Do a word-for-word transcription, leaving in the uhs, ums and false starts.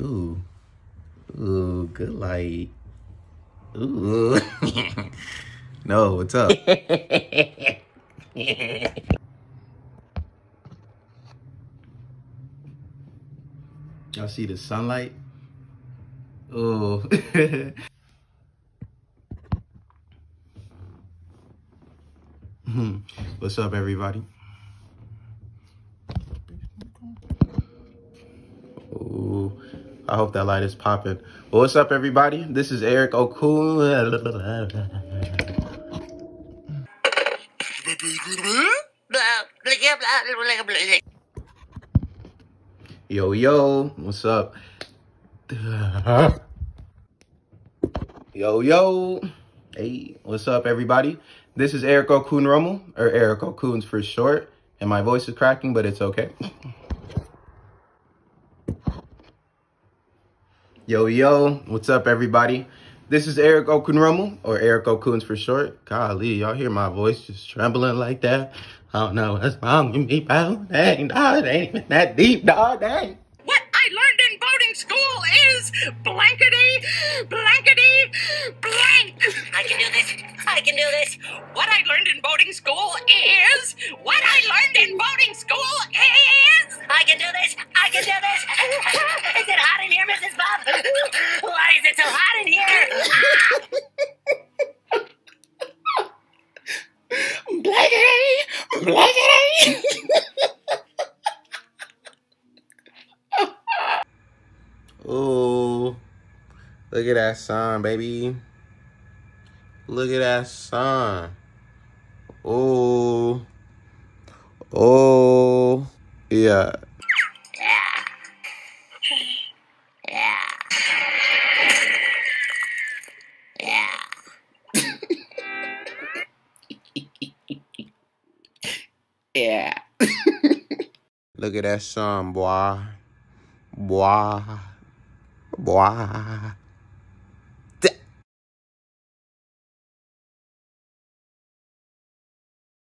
Ooh. Ooh, good light. Ooh. No, what's up? Y'all see the sunlight? Ooh. What's up, everybody? Ooh, I hope that light is popping. Well, what's up, everybody? This is Eric Okunromo. Yo, yo, what's up? Yo, yo. Hey, what's up, everybody? This is Eric Okunromo, or Eric Okuns for short, and my voice is cracking, but it's okay. Yo, yo, what's up, everybody? This is Eric Okunromo, or Eric Okuns for short. Golly, y'all hear my voice just trembling like that? I don't know what's wrong with me, bro. Dang, dog, it ain't even that deep, dog, dang. What I learned in boating school is blankety, blankety, blank. I can do this. I can do this. What I learned in boating school is. What I learned in boating school is. I can do this. I can do this. Is it hot in here, Missus Bob? Why is it so hot in here? Blankety, blankety. Oh, look at that sun, baby. Look at that sun. Oh. Oh. Yeah. Yeah. Yeah. Yeah. Yeah. Look at that sun, boy. Boy. Boy.